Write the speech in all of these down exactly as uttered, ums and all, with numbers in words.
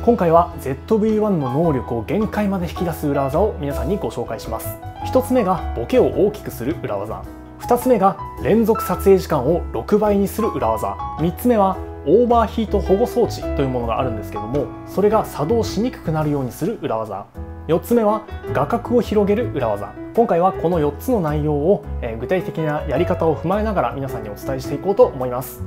今回は ゼットブイワン の能力を限界まで引き出す裏技を皆さんにご紹介します。ひとつめがボケを大きくする裏技、ふたつめが連続撮影時間をろくばいにする裏技、みっつめはオーバーヒート保護装置というものがあるんですけども、それが作動しにくくなるようにする裏技、よっつめは画角を広げる裏技。今回はこのよっつの内容を具体的なやり方を踏まえながら皆さんにお伝えしていこうと思います。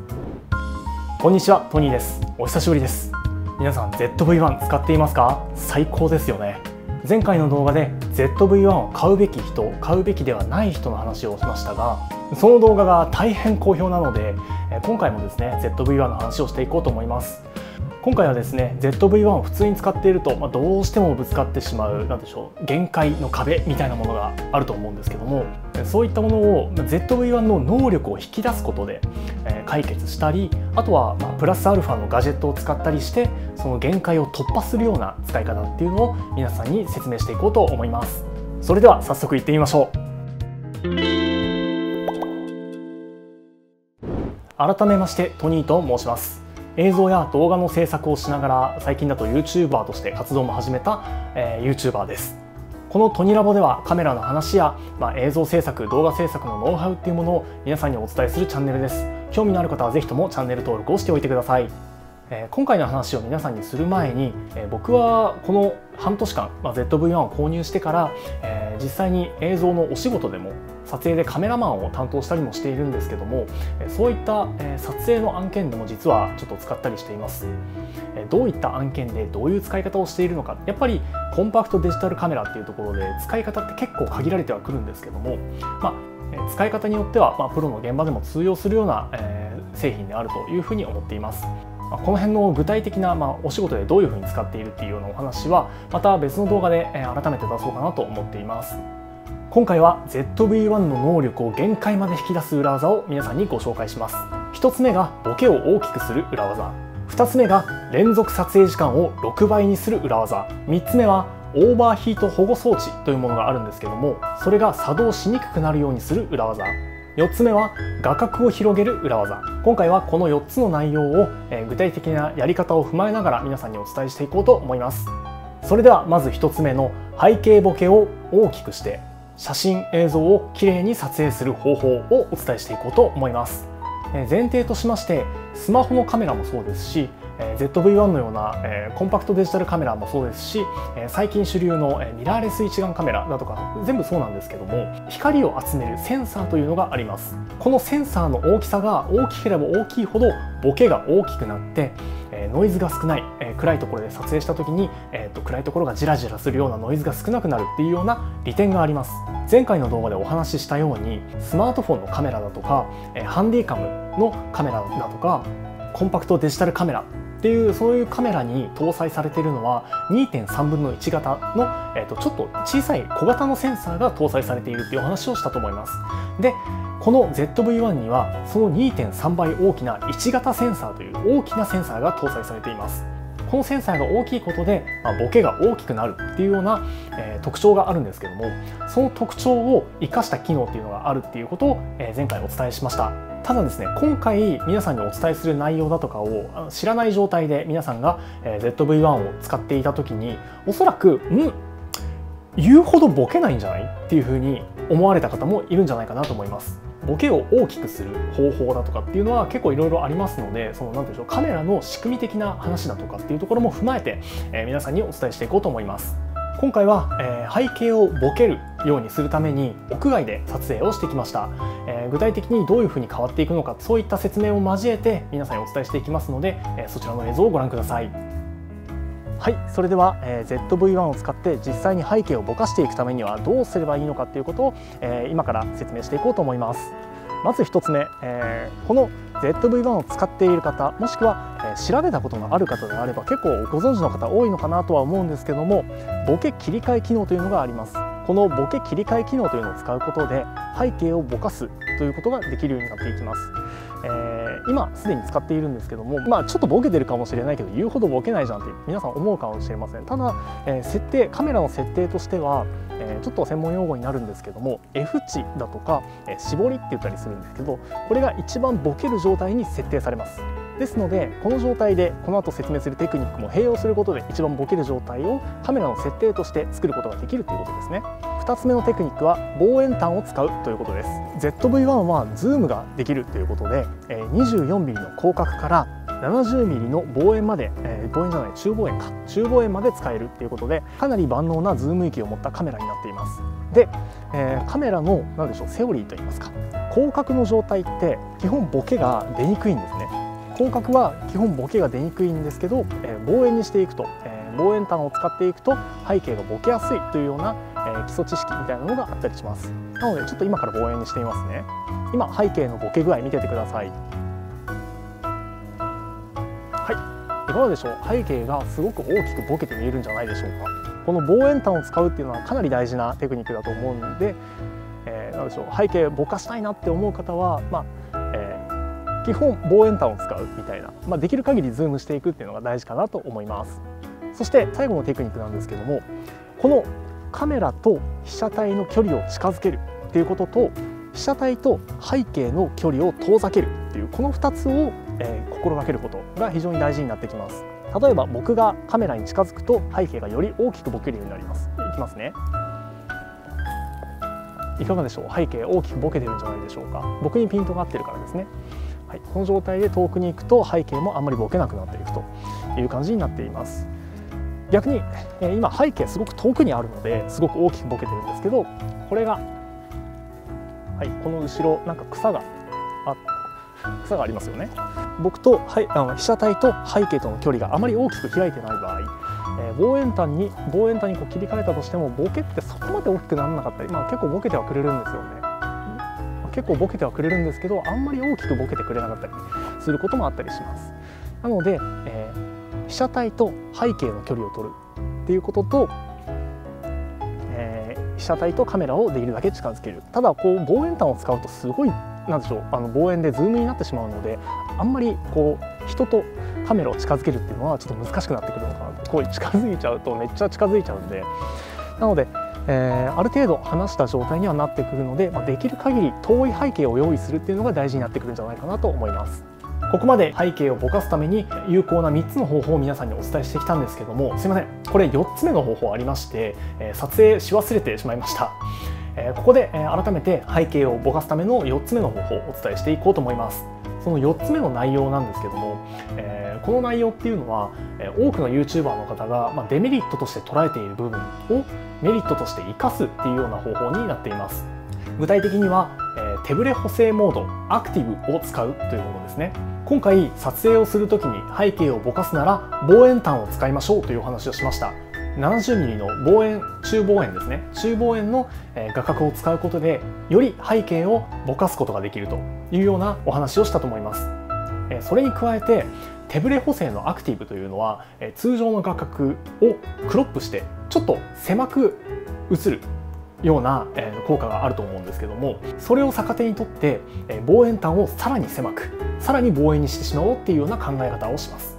こんにちは、トニーです。お久しぶりです。皆さん ゼットブイワン 使っていますか？最高ですよね。前回の動画で ゼットブイワン を買うべき人、買うべきではない人の話をしましたが、その動画が大変好評なので今回もですね ゼットブイワン の話をしていこうと思います。今回はですね ゼットブイワン を普通に使っていると、まあ、どうしてもぶつかってしまう、なんでしょう、限界の壁みたいなものがあると思うんですけども、そういったものを ゼットブイワン の能力を引き出すことで解決したり、あとはまあプラスアルファのガジェットを使ったりして、その限界を突破するような使い方っていうのを皆さんに説明していこうと思います。それでは早速いってみましょう。改めましてトニーと申します。映像や動画の制作をしながら最近だと ユーチューバー として活動も始めた、えー、ユーチューバー です。このトニラボではカメラの話や、まあ、映像制作、動画制作のノウハウっていうものを皆さんにお伝えするチャンネルです。興味のある方は是非ともチャンネル登録をしておいてください。えー、今回の話を皆さんにする前に、えー、僕はこのはんとしかん、まあ、ゼットブイワン を購入してから、えー、実際に映像のお仕事でも撮影でカメラマンを担当したりもしているんですけども、そういった撮影の案件でも実はちょっと使ったりしています。どういった案件でどういう使い方をしているのか、やっぱりコンパクトデジタルカメラっていうところで使い方って結構限られてはくるんですけども、まあ、使い方によっては、まあ、プロの現場でも通用するような製品であるというふうに思っています。この辺の具体的な、まあ、お仕事でどういうふうに使っているっていうようなお話はまた別の動画で改めて出そうかなと思っています。今回は ゼットブイワン の能力を限界まで引き出す裏技を皆さんにご紹介します。ひとつめがボケを大きくする裏技、ふたつめが連続撮影時間をろくばいにする裏技、みっつめはオーバーヒート保護装置というものがあるんですけども、それが作動しにくくなるようにする裏技、よっつめは画角を広げる裏技。今回はこのよっつの内容を具体的なやり方を踏まえながら皆さんにお伝えしていこうと思います。それではまずひとつめの背景ボケを大きくして写真映像をきれいに撮影する方法をお伝えしていこうと思います。前提としまして、スマホのカメラもそうですし ゼットブイワン のようなコンパクトデジタルカメラもそうですし、最近主流のミラーレス一眼カメラだとか全部そうなんですけども、光を集めるセンサーというのがあります。このセンサーの大きさが大きければ大きいほどボケが大きくなってノイズが少ない、えー、暗いところで撮影した時に、えー、と暗いところがジラジラするようなノイズが少なくなるっていうような利点があります。前回の動画でお話ししたようにスマートフォンのカメラだとか、えー、ハンディカムのカメラだとかコンパクトデジタルカメラっていうそういうカメラに搭載されているのは にてんさんぶんのいち 型の、えー、とちょっと小さい小型のセンサーが搭載されているっていうお話をしたと思います。でこの ゼットブイワン にはその にてんさんばい大きないちがたセンサーという大きなセンサーが搭載されています。このセンサーが大きいことで、まあ、ボケが大きくなるっていうような、えー、特徴があるんですけども、その特徴を生かした機能っていうのがあるっていうことを、えー、前回お伝えしました。ただですね、今回皆さんにお伝えする内容だとかを知らない状態で皆さんが ゼットブイワン を使っていた時に、おそらくん言うほどボケないんじゃないっていうふうに思われた方もいるんじゃないかなと思います。ボケを大きくする方法だとかっていうのは結構いろいろありますので、そのなんていうんでしょう、カメラの仕組み的な話だとかっていうところも踏まえて、えー、皆さんにお伝えしていこうと思います。今回は、えー、背景をボケるようにするために屋外で撮影をしてきました。えー、具体的にどういうふうに変わっていくのか、そういった説明を交えて皆さんにお伝えしていきますので、えー、そちらの映像をご覧ください。はい、それでは、えー、ゼットブイワン を使って実際に背景をぼかしていくためにはどうすればいいのかということを、えー、今から説明していこうと思います。まずひとつめ、えー、この ゼットブイワン を使っている方、もしくは、えー、調べたことのある方であれば結構ご存知の方多いのかなとは思うんですけども、ボケ切り替え機能というのがあります。このボケ切り替え機能というのを使うことで背景をぼかすということができるようになっていきます。えー、今すでに使っているんですけども、まあ、ちょっとボケてるかもしれないけど言うほどボケないじゃんって皆さん思うかもしれません。ただ、えー、設定カメラの設定としては、えー、ちょっと専門用語になるんですけども エフちだとか、えー、絞りって言ったりするんですけど、これが一番ボケる状態に設定されます。ですので、この状態でこの後説明するテクニックも併用することで一番ボケる状態をカメラの設定として作ることができるということですね。ふたつめのテクニックは望遠端を使うということです。 ゼットブイワン はズームができるということで にじゅうよんミリ の広角からななじゅうミリ の望遠まで、えー、望遠じゃない中望遠か中望遠まで使えるということで、かなり万能なズーム域を持ったカメラになっています。で、えー、カメラの何でしょう、セオリーといいますか、広角の状態って基本ボケが出にくいんですね。広角は基本ボケが出にくいんですけど、えー、望遠にしていくと、えー、望遠端を使っていくと背景がボケやすいというような、えー、基礎知識みたいなのがあったりします。なのでちょっと今から望遠にしてみますね。今背景のボケ具合見ててください。いかがでしょう。背景がすごく大きくボケて見えるんじゃないでしょうか。この望遠端を使うっていうのはかなり大事なテクニックだと思うので、えー、なんでしょう、背景ぼかしたいなって思う方は、まあえー、基本望遠端を使うみたいな、まあ、できる限りズームしていくっていうのが大事かなと思います。そして最後のテクニックなんですけども、このカメラと被写体の距離を近づけるっていうことと、被写体と背景の距離を遠ざけるっていう、このふたつを、えー、心がけることが非常に大事になってきます。例えば僕がカメラに近づくと背景がより大きくボケるようになります。いきますね。いかがでしょう。背景大きくボケてるんじゃないでしょうか。僕にピントが合ってるからですね、はい、この状態で遠くに行くと背景もあんまりボケなくなっていくという感じになっています。逆に、えー、今背景すごく遠くにあるのですごく大きくボケてるんですけど、これが、はい、この後ろなんか草があって草がありますよね。僕とはい、あの被写体と背景との距離があまり大きく開いてない場合、えー、望遠端に望遠端にこう切り替えたとしてもボケってそこまで大きくならなかったり、まあ、結構ボケてはくれるんですよね。結構ボケてはくれるんですけど、あんまり大きくボケてくれなかったりすることもあったりします。なので、えー、被写体と背景の距離を取るっていうことと、えー、被写体とカメラをできるだけ近づける。ただこう望遠端を使うとすごいなんでしょう、あの望遠でズームになってしまうので、あんまりこう人とカメラを近づけるっていうのはちょっと難しくなってくるのかなと。こう近づいちゃうとめっちゃ近づいちゃうんで、なので、えー、ある程度離した状態にはなってくるので、まあ、できる限り遠い背景を用意するっていうのが大事になってくるんじゃないかなと思います。ここまで背景をぼかすために有効なみっつの方法を皆さんにお伝えしてきたんですけども、すいません、これよっつめの方法ありまして、えー、撮影し忘れてしまいました。ここで改めて背景をぼかすためのよっつめの方法をお伝えしていこうと思います。そのよっつめの内容なんですけども、この内容っていうのは多くの ユーチューバー の方がデメリットとして捉えている部分をメリットとして生かすっていうような方法になっています。具体的には手ブレ補正モードアクティブを使うというものですね。今回撮影をする時に背景をぼかすなら望遠端を使いましょうというお話をしました。ななじゅうミリ の望遠中望遠ですね、中望遠の画角を使うことでより背景をぼかすことができるというようなお話をしたと思います。それに加えて手ブレ補正のアクティブというのは通常の画角をクロップしてちょっと狭く映るような効果があると思うんですけども、それを逆手にとって望遠端をさらに狭くさらに望遠にしてしまおうっていうような考え方をします。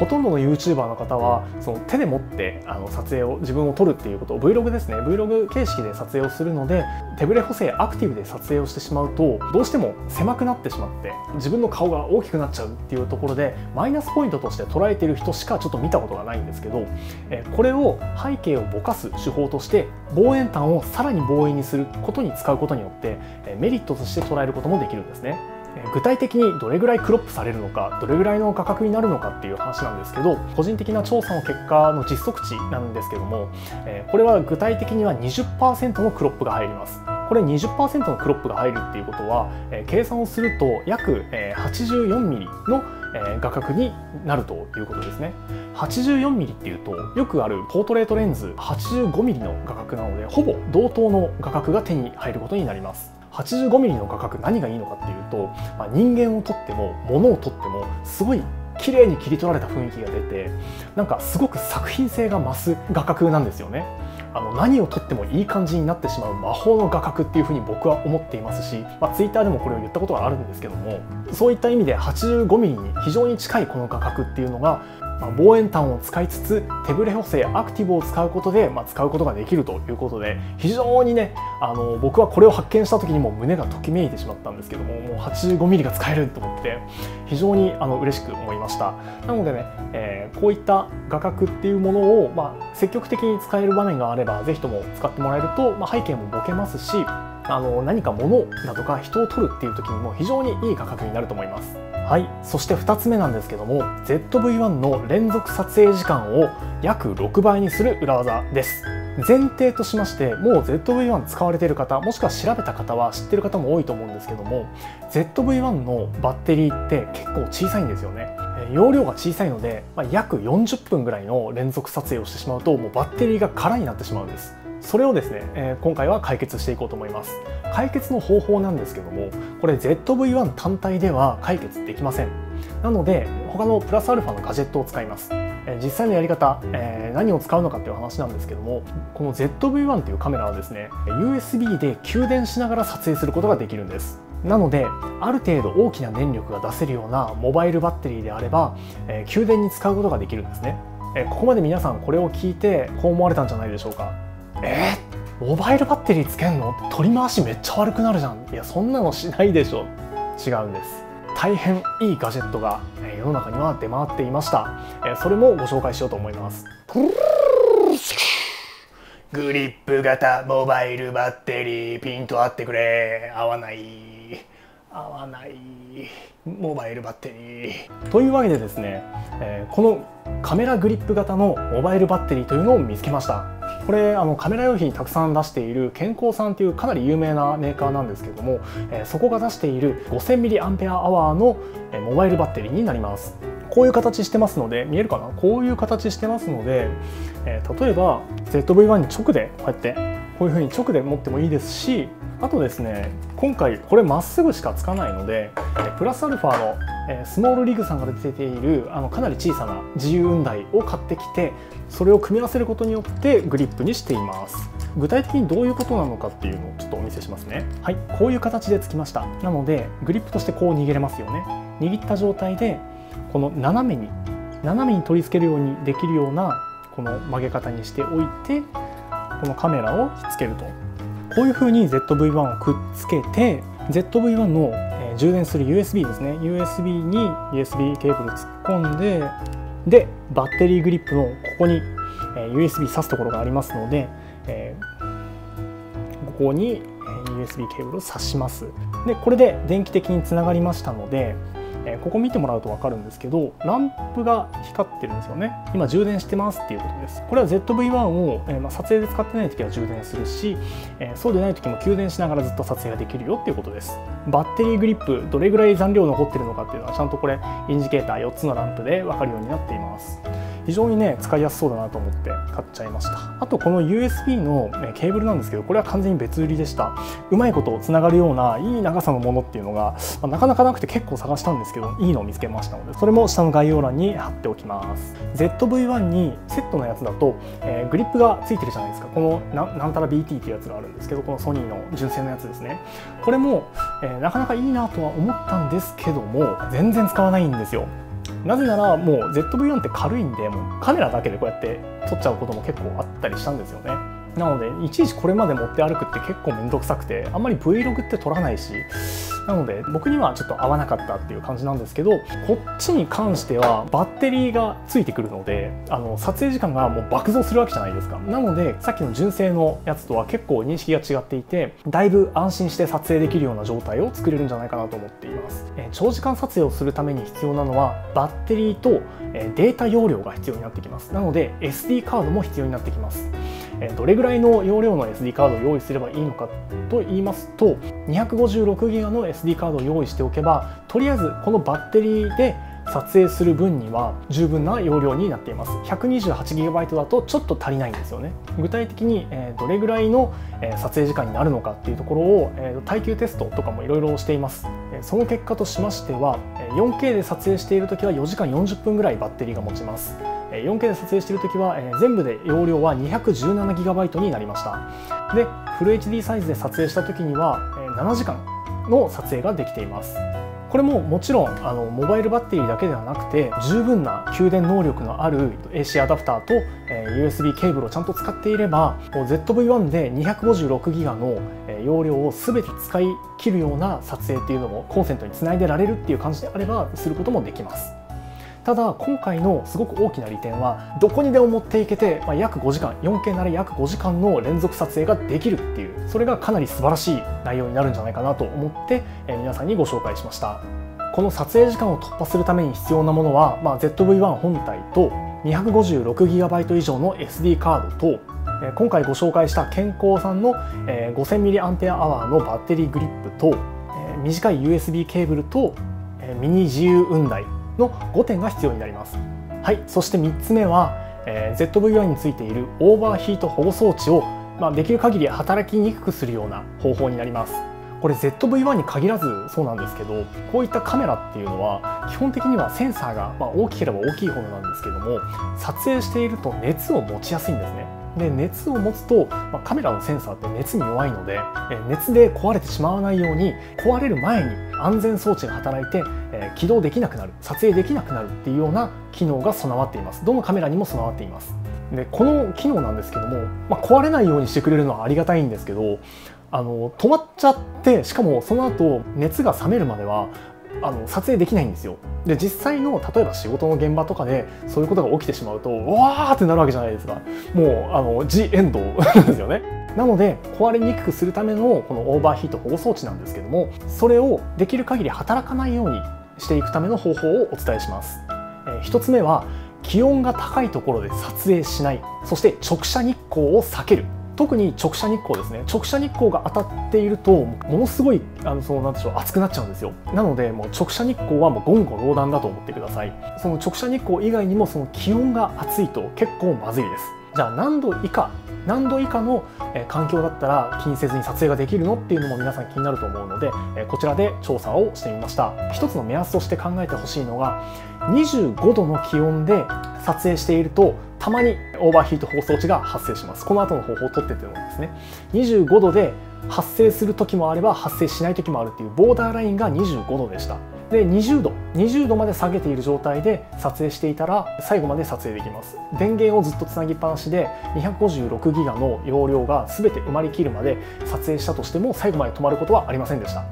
ほとんどの ユーチューバー の方はその手で持ってあの撮影を自分を撮るっていうこと、 ブイログ ですね、 ブイログ 形式で撮影をするので手ブレ補正アクティブで撮影をしてしまうとどうしても狭くなってしまって自分の顔が大きくなっちゃうっていうところでマイナスポイントとして捉えてる人しかちょっと見たことがないんですけど、これを背景をぼかす手法として望遠端をさらに望遠にすることに使うことによってメリットとして捉えることもできるんですね。具体的にどれぐらいクロップされるのか、どれぐらいの画角になるのかっていう話なんですけど、個人的な調査の結果の実測値なんですけども、これは具体的には にじゅっパーセント のクロップが入ります。これ にじゅっパーセント のクロップが入るっていうことは計算をすると約 はちじゅうよんミリ の画角になるということですね。はちじゅうよんミリ っていうとよくあるポートレートレンズ はちじゅうごミリ の画角なのでほぼ同等の画角が手に入ることになります。はちじゅうごミリ の画角何がいいのかっていうと、まあ、人間を撮っても物を撮ってもすごい綺麗に切り取られた雰囲気が出て、なんかすごく作品性が増す画角なんですよね。あの何を撮ってもいい感じになってしまう魔法の画角っていうふうに僕は思っていますし、まあ、ツイッター でもこれを言ったことがあるんですけども、そういった意味ではちじゅうごミリ に非常に近いこの画角っていうのがまあ、望遠端を使いつつ手ぶれ補正アクティブを使うことで、まあ、使うことができるということで、非常にねあの僕はこれを発見した時にもう胸がときめいてしまったんですけども、もう はちじゅうごミリ が使えると思って非常にあの嬉しく思いました。なのでね、えー、こういった画角っていうものを、まあ、積極的に使える場面があれば是非とも使ってもらえると、まあ、背景もボケますし、あの何か物だとか人を撮るっていう時にも非常にいい画角になると思います。はい、そしてふたつめなんですけども、 ゼットブイワン の連続撮影時間を約ろくばいにする裏技です。前提としまして、もう ゼットブイワン 使われている方、もしくは調べた方は知ってる方も多いと思うんですけども、 ゼットブイワン のバッテリーって結構小さいんですよね。容量が小さいので、まあ、約よんじゅっぷんぐらいの連続撮影をしてしまうと、もうバッテリーが空になってしまうんです。それをですね、えー、今回は解決していこうと思います。解決の方法なんですけども、これ ゼットブイワン 単体では解決できません。なので他のプラスアルファのガジェットを使います。えー、実際のやり方、えー、何を使うのかっていう話なんですけども、この ゼットブイワン というカメラはですね ユーエスビー で給電しながら撮影することができるんです。なのである程度大きな電力が出せるようなモバイルバッテリーであれば、えー、給電に使うことができるんですね。えー、ここまで皆さんこれを聞いてこう思われたんじゃないでしょうか。えー、モバイルバッテリーつけんの？取り回しめっちゃ悪くなるじゃん。いや、そんなのしないでしょ。違うんです。大変いいガジェットが世の中には出回っていました。それもご紹介しようと思います。グリップ型モバイルバッテリー、ピンと合ってくれ。合わない合わないモバイルバッテリーというわけでですね、このカメラグリップ型のモバイルバッテリーというのを見つけました。これあのカメラ用品たくさん出している健康さんというかなり有名なメーカーなんですけども、えー、そこが出している ごせんミリアンペアアワー の、えー、モバイルバッテリーになります。こういう形してますので、見えるかな、こういう形してますので、えー、例えば ゼットブイワン に直でこうやってこういう風に直で持ってもいいですし、あとですね、今回これまっすぐしかつかないので、プラスアルファのスモールリグさんから出ているあのかなり小さな自由雲台を買ってきて、それを組み合わせることによってグリップにしています。具体的にどういうことなのかっていうのをちょっとお見せしますね。はい、こういう形でつきました。なのでグリップとしてこう握れますよね。握った状態でこの斜めに斜めに取り付けるようにできるようなこの曲げ方にしておいて、このカメラをひっつけると、こういう風に ゼットブイワン をくっつけて、 ゼットブイワン の充電する ユーエスビー ですね、 ユーエスビー に ユーエスビー ケーブル突っ込んで、でバッテリーグリップのここに ユーエスビー 挿すところがありますので、えー、ここに ユーエスビー ケーブルを挿します。でこれで電気的につながりましたので、えー、ここ見てもらうと分かるんですけど、ランプが光ってるんですよね。今充電してますっていうことです。これは ゼットブイワン を、えーまあ、撮影で使ってない時は充電するし、えー、そうでない時も給電しながらずっと撮影ができるよっていうことです。バッテリーグリップどれぐらい残量残ってるのかっていうのはちゃんとこれインジケーターよっつのランプで分かるようになっています。非常にね使いやすそうだなと思って買っちゃいました。あとこの ユーエスビー のケーブルなんですけど、これは完全に別売りでした。うまいことつながるようないい長さのものっていうのが、まあ、なかなかなくて結構探したんですけど、いいのを見つけましたので、それも下の概要欄に貼っておきます。 ゼットブイワン にセットのやつだと、えー、グリップがついてるじゃないですか。この な, なんたら ビーティー っていうやつがあるんですけど、このソニーの純正のやつですね。これも、えー、なかなかいいなとは思ったんですけども、全然使わないんですよ。なぜならもう ゼットブイワン って軽いんで、もうカメラだけでこうやって撮っちゃうことも結構あったりしたんですよね。なのでいちいちこれまで持って歩くって結構面倒くさくて、あんまり Vlog って撮らないし、なので僕にはちょっと合わなかったっていう感じなんですけど、こっちに関してはバッテリーがついてくるので、あの撮影時間がもう爆増するわけじゃないですか。なのでさっきの純正のやつとは結構認識が違っていて、だいぶ安心して撮影できるような状態を作れるんじゃないかなと思っています。え長時間撮影をするために必要なのはバッテリーとデータ容量が必要になってきます。なので エスディー カードも必要になってきます。どれぐらいの容量の エスディー カードを用意すればいいのかと言いますと、 にひゃくごじゅうろくギガバイト の エスディー カードを用意しておけば、とりあえずこのバッテリーで撮影する分には十分な容量になっています。 ひゃくにじゅうはちギガバイト だとちょっと足りないんですよね。具体的にどれぐらいの撮影時間になるのかっていうところを耐久テストとかもいろいろしています。その結果としましては、 よんケー で撮影している時はよじかんよんじゅっぷんぐらいバッテリーが持ちます。よんケー で撮影している時は全部で容量は にひゃくじゅうななギガバイト になりました。でフルエイチディー サイズで撮影した時にはななじかんの撮影ができています。これももちろんあのモバイルバッテリーだけではなくて、十分な給電能力のある エーシー アダプターと ユーエスビー ケーブルをちゃんと使っていれば ゼットブイワン でにひゃくごじゅうろくギガの容量を全て使い切るような撮影っていうのもコンセントにつないでられるっていう感じであればすることもできます。ただ今回のすごく大きな利点は、どこにでも持っていけて、まあ、約ごじかん よんケー なら約ごじかんの連続撮影ができるっていう、それがかなり素晴らしい内容になるんじゃないかなと思って、えー、皆さんにご紹介しました。この撮影時間を突破するために必要なものは、まあ、ゼットブイワン 本体と にひゃくごじゅうろくギガバイト 以上の エスディー カードと、今回ご紹介した健康さんの ごせんミリアンペアアワー のバッテリーグリップと、短い ユーエスビー ケーブルとミニ自由運台のごてんが必要になります。はい、そしてみっつめは ゼットブイワン についているオーバーヒート保護装置を、まあ、できる限り働きにくくするような方法になります。これ ゼットブイワン に限らずそうなんですけど、こういったカメラっていうのは基本的にはセンサーが、まあ、大きければ大きいほどなんですけども、撮影していると熱を持ちやすいんですね。で熱を持つと、まあ、カメラのセンサーって熱に弱いので、え熱で壊れてしまわないように、壊れる前に安全装置が働いて、えー、起動できなくなる、撮影できなくなるっていうような機能が備わっています。どのカメラにも備わっています。でこの機能なんですけども、まあ、壊れないようにしてくれるのはありがたいんですけど、あの止まっちゃって、しかもその後熱が冷めるまではあの撮影できないんですよ。で実際の例えば仕事の現場とかでそういうことが起きてしまうと、わーってなるわけじゃないですか。もうあのジエンドですよね。なので壊れにくくするためのこのオーバーヒート保護装置なんですけども、それをできる限り働かないようにしていくための方法をお伝えします。えー、ひとつめは気温が高いところで撮影しない、そして直射日光を避ける。特に直射日光ですね。直射日光が当たっているとものすごいあのそのなんでしょう熱くなっちゃうんですよ。なのでもう直射日光はもう言語道断だと思ってください。その直射日光以外にもその気温が暑いと結構まずいです。じゃあ何度以下何度以下の環境だったら気にせずに撮影ができるのっていうのも皆さん気になると思うので、こちらで調査をしてみました。一つの目安として考えてほしいのが、にじゅうごどの気温で撮影しているとたまにオーバーヒート保護装置が発生します。この後の方法を取ってってもですね、にじゅうごどで発生する時もあれば発生しない時もあるっていうボーダーラインがにじゅうごどでした。でにじゅうどまで下げている状態で撮影していたら最後まで撮影できます。電源をずっとつなぎっぱなしでにひゃくごじゅうろくギガの容量が全て埋まりきるまで撮影したとしても最後まで止まることはありませんでした。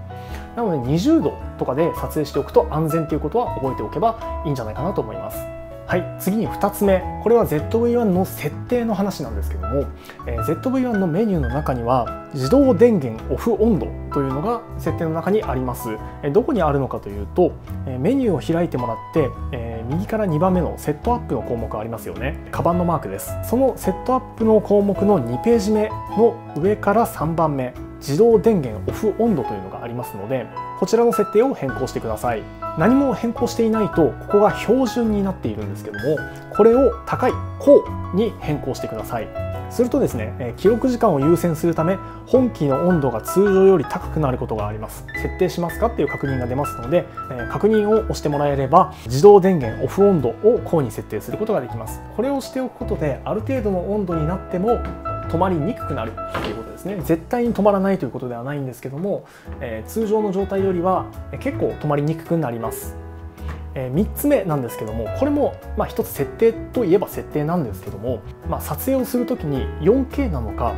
なのでにじゅうどとかで撮影しておくと安全ということは覚えておけばいいんじゃないかなと思います。はい、次にふたつめ、これは ゼットブイワン の設定の話なんですけども、えー、ゼットブイワン のメニューの中には自動電源オフ温度というのが設定の中にあります。えー、どこにあるのかというと、えー、メニューを開いてもらって、えー、右からにばんめのセットアップの項目ありますよね。カバンのマークです。そのセットアップの項目のにページめの上からさんばんめ、自動電源オフ温度というのがありますので、こちらの設定を変更してください。何も変更していないとここが標準になっているんですけども、これを高い高に変更してください。するとですね、記録時間を優先するため本機の温度が通常より高くなることがあります。設定しますかっていう確認が出ますので、確認を押してもらえれば自動電源オフ温度を高に設定することができます。これをしておくことである程度の温度になっても止まりにくくなるっていうことですね。絶対に止まらないということではないんですけども、えー、通常の状態よりは結構止まりにくくなります。えー、みっつめなんですけども、これもまあ一つ設定といえば設定なんですけども、まあ、撮影をする時に よんケー なのか、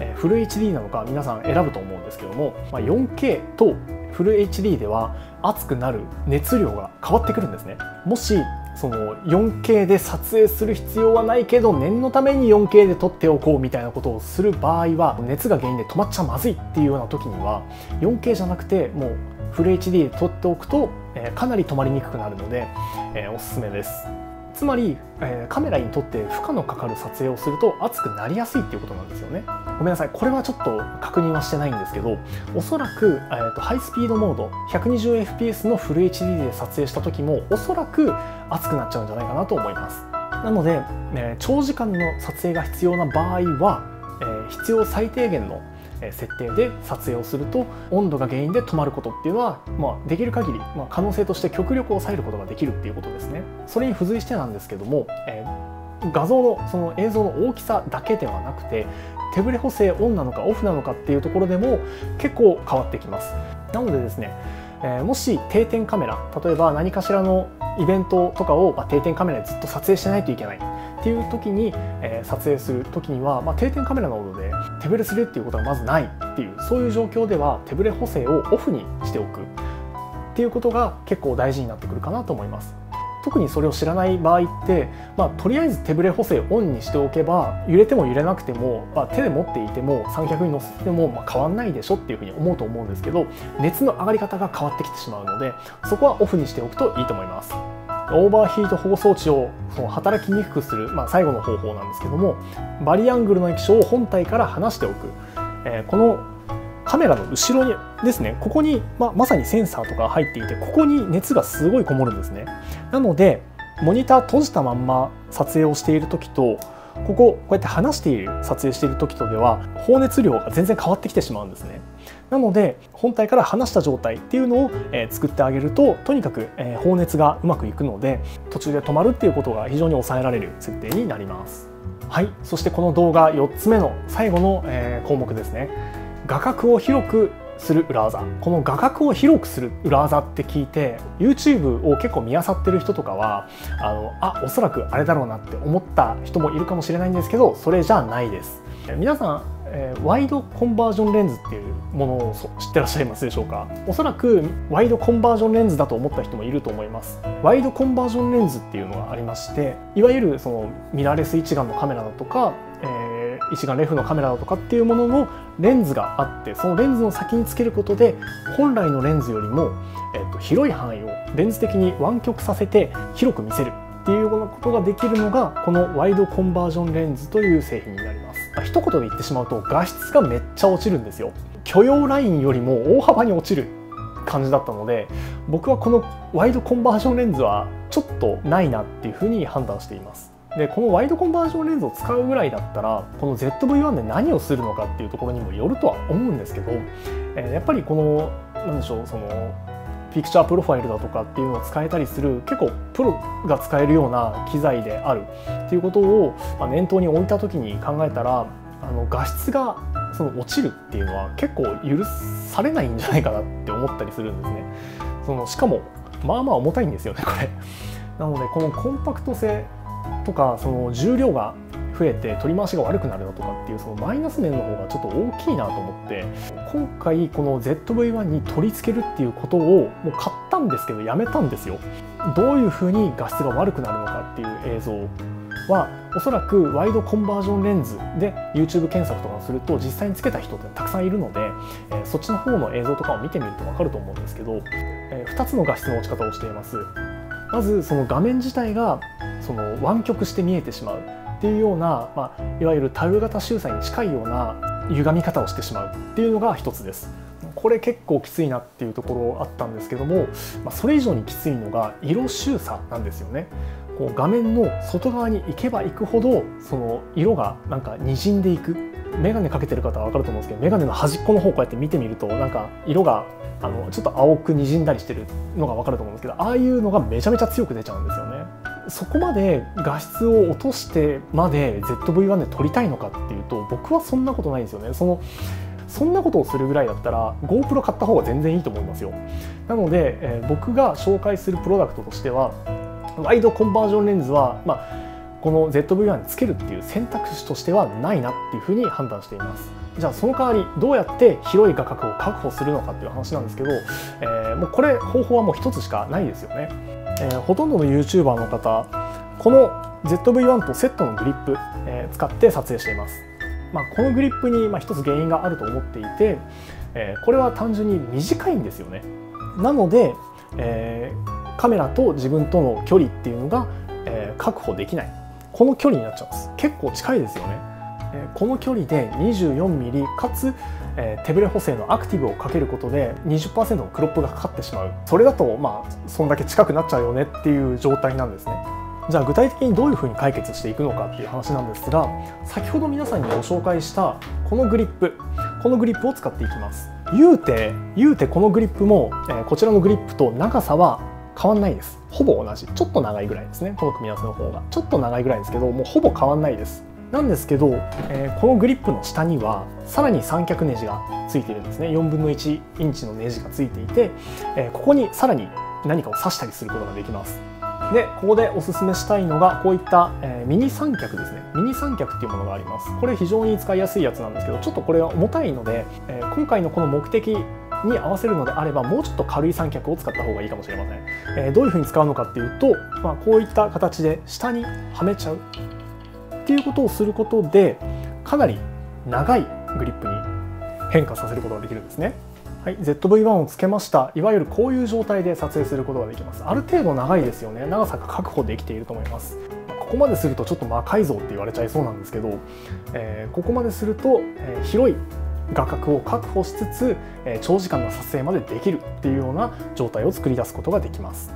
えー、フル エイチディー なのか皆さん選ぶと思うんですけども、まあ、よんケー とフル エイチディー では熱くなる熱量が変わってくるんですね。もしその よんケー で撮影する必要はないけど念のために よんケー で撮っておこうみたいなことをする場合は、熱が原因で止まっちゃまずいっていうような時には よんケー じゃなくてもうフル エイチディー で撮っておくと、えー、かなり止まりにくくなるので、えー、おすすめです。つまり、えー、カメラにとって負荷のかかる撮影をすると熱くなりやすいっていうことなんですよね。ごめんなさい、これはちょっと確認はしてないんですけど、おそらく、えー、とハイスピードモード ひゃくにじゅうエフピーエス のフル エイチディー で撮影した時もおそらく熱くなっちゃうんじゃないかなと思います。なので、えー、長時間の撮影が必要な場合は、えー、必要最低限の設定で撮影をすると温度が原因で止まることっていうのは、まあ、できる限り、まあ、可能性として極力抑えることができるっていうことですね。それに付随してなんですけども、えー、画像のその映像の大きさだけではなくて手ブレ補正オンなのかオフなのかっていうところでも結構変わってきます。なのでですね、えー、もし定点カメラ、例えば何かしらのイベントとかを、まあ、定点カメラでずっと撮影しないといけないっていう時に、えー、撮影する時には、まあ、定点カメラなどで手ブレするっていうことはまずないっていう、そういう状況では手ブレ補正をオフにしておくっていうことが結構大事になってくるかなと思います。特にそれを知らない場合って、まあ、とりあえず手ブレ補正をオンにしておけば、揺れても揺れなくても、まあ、手で持っていても三脚に乗せてもまあ変わんないでしょっていうふうに思うと思うんですけど、熱の上がり方が変わってきてしまうので、そこはオフにしておくといいと思います。オーバーヒート保護装置を働きにくくする、まあ、最後の方法なんですけども、バリアングルの液晶を本体から離しておく、えー、このカメラの後ろにですね、ここに、まあ、まさにセンサーとか入っていて、ここに熱がすごいこもるんですね。なのでモニター閉じたまんま撮影をしている時と、こここうやって離している撮影している時とでは放熱量が全然変わってきてしまうんですね。なので本体から離した状態っていうのを、えー、作ってあげると、とにかく、えー、放熱がうまくいくので、途中で止まるっていうことが非常に抑えられる設定になります。はい、そしてこの動画よっつめの最後の、えー、項目ですね。画角を広くする裏技。この画角を広くする裏技って聞いて YouTube を結構見漁ってる人とかは、あのあおそらくあれだろうなって思った人もいるかもしれないんですけど、それじゃないです。皆さん、えー、ワイドコンバージョンレンズっていうものを知ってらっしゃいますでしょうか。おそらくワイドコンバージョンレンズだと思った人もいると思います。ワイドコンバージョンレンズっていうのがありまして、いわゆるそのミラーレス一眼のカメラだとか、えー一眼レフのカメラだとかっていうもののレンズがあって、そのレンズの先につけることで本来のレンズよりも、えっと、広い範囲をレンズ的に湾曲させて広く見せるっていうようなことができるのが、このワイドコンバージョンレンズという製品になります。一言で言ってしまうと、画質がめっちゃ落ちるんですよ。許容ラインよりも大幅に落ちる感じだったので、僕はこのワイドコンバージョンレンズはちょっとないなっていうふうに判断しています。でこのワイドコンバージョンレンズを使うぐらいだったら、この ゼットブイワン で何をするのかっていうところにもよるとは思うんですけど、えー、やっぱりこの何でしょう、そのピクチャープロファイルだとかっていうのを使えたりする、結構プロが使えるような機材であるっていうことを、まあ、念頭に置いた時に考えたら、あの画質がその落ちるっていうのは結構許されないんじゃないかなって思ったりするんですね。そのしかもまあまあ重たいんですよね、これ。なのでこのコンパクト性とか、その重量が増えて取り回しが悪くなるだとかっていう、そのマイナス面の方がちょっと大きいなと思って、今回この ゼットブイワン に取り付けるっていうことをもう買ったんですけどやめたんですよ。どういうふうに画質が悪くなるのかっていう映像は、おそらくワイドコンバージョンレンズで YouTube 検索とかすると実際につけた人ってたくさんいるので、えー、そっちの方の映像とかを見てみると分かると思うんですけど、えー、ふたつの画質の落ち方をしています。まずその画面自体がその湾曲して見えてしまうっていうような、まあ、いわゆるタウル型収載に近いような歪み方をしてしまうっていうのが一つです。これ結構きついなっていうところあったんですけども、まあ、それ以上にきついのが色収差なんですよね。こう画面の外側に行けば行くほど、その色がなんか滲んでいく。眼鏡かけてる方は分かると思うんですけど、眼鏡の端っこの方こうやって見てみると、なんか色があのちょっと青く滲んだりしてるのが分かると思うんですけど、ああいうのがめちゃめちゃ強く出ちゃうんですよね。そこまで画質を落としてまで ゼットブイワン で撮りたいのかっていうと、僕はそんなことないんですよね。そのそんなことをするぐらいだったら GoPro 買った方が全然いいと思いますよ。なので、えー、僕が紹介するプロダクトとしては、ワイドコンバージョンレンズはまあこの ゼットブイワン につけるっていう選択肢としてはないなっていうふうに判断しています。じゃあその代わりどうやって広い画角を確保するのかっていう話なんですけど、えー、もうこれ方法はもうひとつしかないですよね。えー、ほとんどの YouTuber の方、この ゼットブイワン とセットのグリップ、えー、使って撮影しています。まあ、このグリップにまあひとつ原因があると思っていて、えー、これは単純に短いんですよね。なので、えー、カメラと自分との距離っていうのが、えー、確保できない、この距離になっちゃうんです。結構近いですよね。えー、この距離で にじゅうよんミリ かつ、えー、手ブレ補正のアクティブをかけることで にじゅっパーセント のクロップがかかってしまう。それだとまあそんだけ近くなっちゃうよねっていう状態なんですね。じゃあ具体的にどういうふうに解決していくのかっていう話なんですが、先ほど皆さんにご紹介したこのグリップ、このグリップを使っていきます。言うて言うてこのグリップも、えー、こちらのグリップと長さは変わんないです。ほぼ同じ、ちょっと長いぐらいですね。この組み合わせの方がちょっと長いぐらいですけど、もうほぼ変わんないです。なんですけど、えー、このグリップの下にはさらに三脚ネジがついているんですね。よんぶんのいちインチのネジがついていて、えー、ここにさらに何かを刺したりすることができます。でここでおすすめしたいのがこういった、えー、ミニ三脚ですね。ミニ三脚っていうものがあります。これ非常に使いやすいやつなんですけど、ちょっとこれは重たいので、えー、今回のこの目的に合わせるのであればもうちょっと軽い三脚を使った方がいいかもしれません。えー、どういうふうに使うのかっていうと、まあ、こういった形で下にはめちゃうっていうことをすることでかなり長いグリップに変化させることができるんですね。はい、ゼットブイワン をつけました。いわゆるこういう状態で撮影することができます。ある程度長いですよね。長さが確保できていると思います。ここまでするとちょっと魔改造って言われちゃいそうなんですけど、えー、ここまですると、えー、広い画角を確保しつつ、えー、長時間の撮影までできるっていうような状態を作り出すことができます。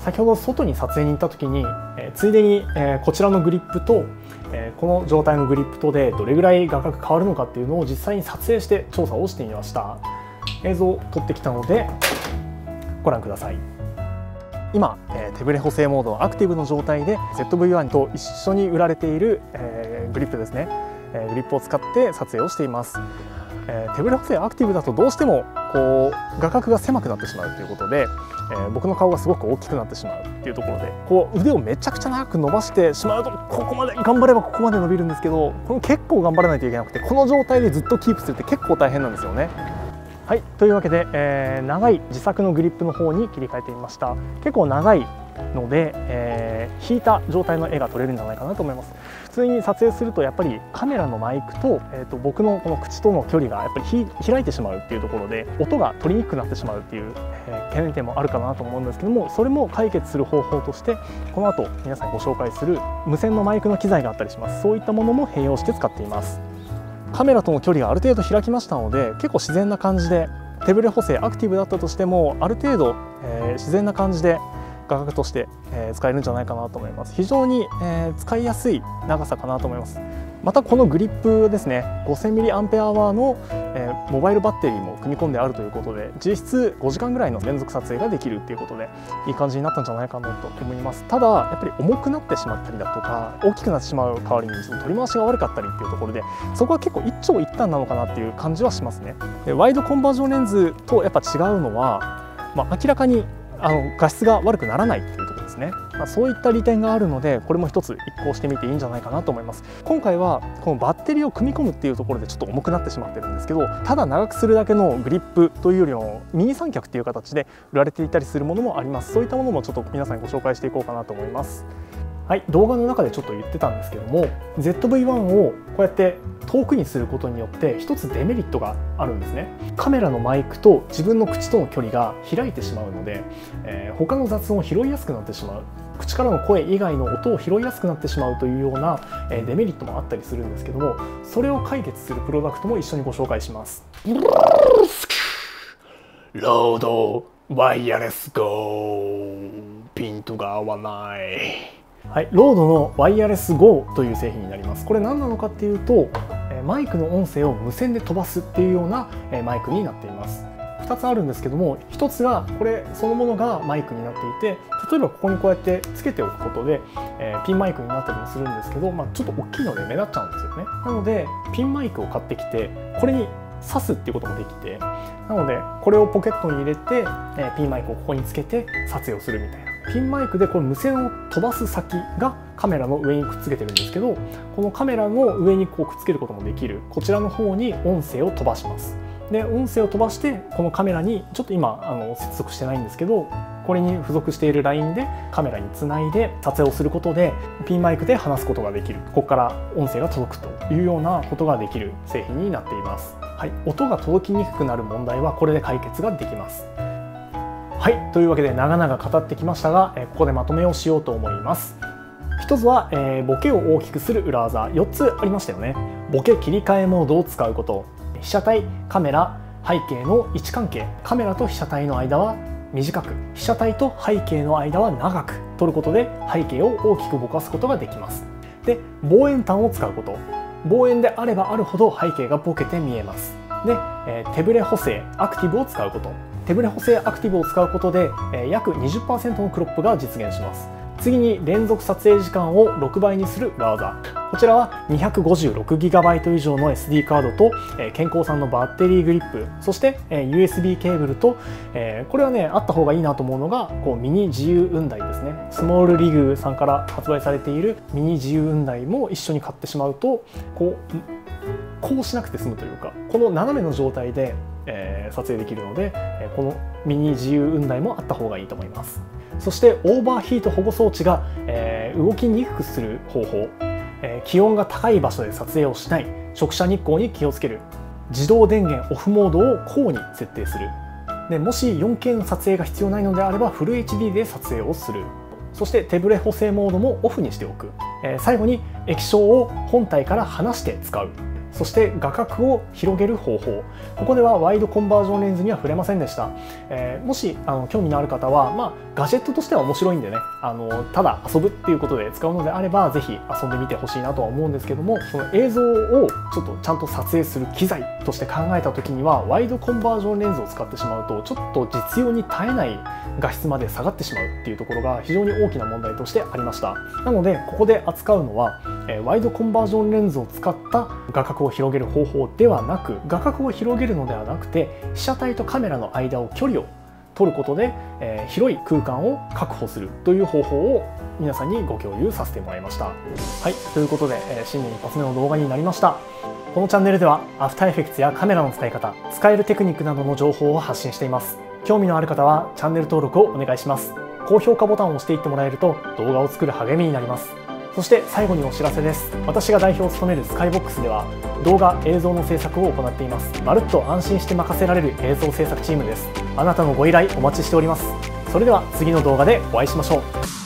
先ほど外に撮影に行った時に、えー、ついでに、えー、こちらのグリップと、えー、この状態のグリップとでどれぐらい画角変わるのかっていうのを実際に撮影して調査をしてみました。映像を撮ってきたのでご覧ください。今、えー、手ブレ補正モードのアクティブの状態で ゼットブイワン と一緒に売られている、えー、グリップですね、えー、グリップを使って撮影をしています。えー、手ブレ補正アクティブだとどうしてもこう画角が狭くなってしまうということで、えー、僕の顔がすごく大きくなってしまうっていうところで、こう腕をめちゃくちゃ長く伸ばしてしまうとここまで頑張ればここまで伸びるんですけど、この結構頑張らないといけなくて、この状態でずっとキープするって結構大変なんですよね。はい、というわけで、えー、長い自作のグリップの方に切り替えてみました。結構長いので、えー、引いた状態の絵が撮れるんじゃないかなと思います。普通に撮影するとやっぱりカメラのマイク と,、えー、と僕のこの口との距離がやっぱり開いてしまうっていうところで音が撮りにくくなってしまうっていう、えー、懸念点もあるかなと思うんですけども、それも解決する方法としてこの後皆さんご紹介する無線のマイクの機材があったりします。そういったものも併用して使っています。カメラとの距離がある程度開きましたので、結構自然な感じで手ぶれ補正アクティブだったとしてもある程度、えー、自然な感じで画角として、えー、使えるんじゃないかなと思います。非常に、えー、使いやすい長さかなと思います。またこのグリップですね、 ごせんミリアンペアアワー の、えー、モバイルバッテリーも組み込んであるということで、実質ごじかんぐらいの連続撮影ができるということでいい感じになったんじゃないかなと思います。ただやっぱり重くなってしまったりだとか大きくなってしまう代わりに取り回しが悪かったりっていうところで、そこは結構一長一短なのかなっていう感じはしますね。でワイドコンバージョンレンズとやっぱ違うのは、まあ、明らかにあの画質が悪くならないっていうところですね。まあ、そういった利点があるのでこれも一つ一考してみていいんじゃないかなと思います。今回はこのバッテリーを組み込むっていうところでちょっと重くなってしまってるんですけど、ただ長くするだけのグリップというよりもミニ三脚っていう形で売られていたりするものもあります。そういったものもちょっと皆さんにご紹介していこうかなと思います。はい、動画の中でちょっと言ってたんですけども、 ゼットブイワン をこうやって遠くにすることによって一つデメリットがあるんですね。カメラのマイクと自分の口との距離が開いてしまうので、えー、他の雑音を拾いやすくなってしまう、口からの声以外の音を拾いやすくなってしまうというようなデメリットもあったりするんですけども、それを解決するプロダクトも一緒にご紹介します。ロードワイヤレスゴー、ピントが合わない。はい、ロードのワイヤレス ゴー という製品になります。これ何なのかっていうと、マイクの音声を無線で飛ばすっていうようなマイクになっています。ふたつあるんですけども、ひとつがこれそのものがマイクになっていて、例えばここにこうやってつけておくことで、えー、ピンマイクになったりもするんですけど、まあ、ちょっと大きいので目立っちゃうんですよね。なのでピンマイクを買ってきてこれに挿すっていうこともできて、なのでこれをポケットに入れて、えー、ピンマイクをここにつけて撮影をするみたいな。ピンマイクでこの無線を飛ばす先がカメラの上にくっつけてるんですけど、このカメラの上にこうくっつけることもできる、こちらの方に音声を飛ばします。で音声を飛ばしてこのカメラにちょっと今あの接続してないんですけど、これに付属しているラインでカメラにつないで撮影をすることでピンマイクで話すことができる、ここから音声が届くというようなことができる製品になっています。はい、音が届きにくくなる問題はこれで解決ができます。はい、というわけで長々語ってきましたが、ここでまとめをしようと思います。ひとつは、えー、ボケを大きくする裏技、よっつありましたよね。ボケ切り替えモードを使うこと、被写体、カメラ、背景の位置関係、カメラと被写体の間は短く、被写体と背景の間は長く撮ることで背景を大きくぼかすことができます。で望遠端を使うこと、望遠であればあるほど背景がボケて見えます。で、えー、手ブレ補正アクティブを使うこと、手ブレ補正アクティブを使うことで、えー、約 にじゅっパーセント のクロップが実現します。次に連続撮影時間をろくばいにするラウザー。こちらは にひゃくごじゅうろくギガバイト 以上の エスディー カードと、えー、健康さんのバッテリーグリップ、そして、えー、ユーエスビー ケーブルと、えー、これはねあった方がいいなと思うのがこうミニ自由雲台ですね。スモールリグさんから発売されているミニ自由雲台も一緒に買ってしまうとこう、こうしなくて済むというか、この斜めの状態で、えー、撮影できるので、えー、このミニ自由雲台もあった方がいいと思います。そしてオーバーヒート保護装置が、えー、動きにくくする方法、えー、気温が高い場所で撮影をしない、直射日光に気をつける、自動電源オフモードを高に設定する、でもし よんケー の撮影が必要ないのであればフル エイチディー で撮影をする、そして手ブレ補正モードもオフにしておく、えー、最後に液晶を本体から離して使う、そして画角を広げる方法、ここではワイドコンバージョンレンズには触れませんでした。えー、もしあの興味のある方は、まあ、ガジェットとしては面白いんでね、あのただ遊ぶっていうことで使うのであればぜひ遊んでみてほしいなとは思うんですけども、その映像をちょっとちゃんと撮影する機材として考えた時にはワイドコンバージョンレンズを使ってしまうとちょっと実用に耐えない画質まで下がってしまうっていうところが非常に大きな問題としてありました。なのでここで扱うのは、えー、ワイドコンバージョンレンズを使った画角を広げる方法ではなく、画角を広げるのではなくて被写体とカメラの間を距離を取ることで、えー、広い空間を確保するという方法を皆さんにご共有させてもらいました。はい、ということで、えー、新年一発目の動画になりました。このチャンネルではアフターエフェクツやカメラの使い方、使えるテクニックなどの情報を発信しています。興味のある方はチャンネル登録をお願いします。高評価ボタンを押していってもらえると動画を作る励みになります。そして最後にお知らせです。私が代表を務めるスカイボックスでは動画・映像の制作を行っています。まるっと安心して任せられる映像制作チームです。あなたのご依頼お待ちしております。それでは次の動画でお会いしましょう。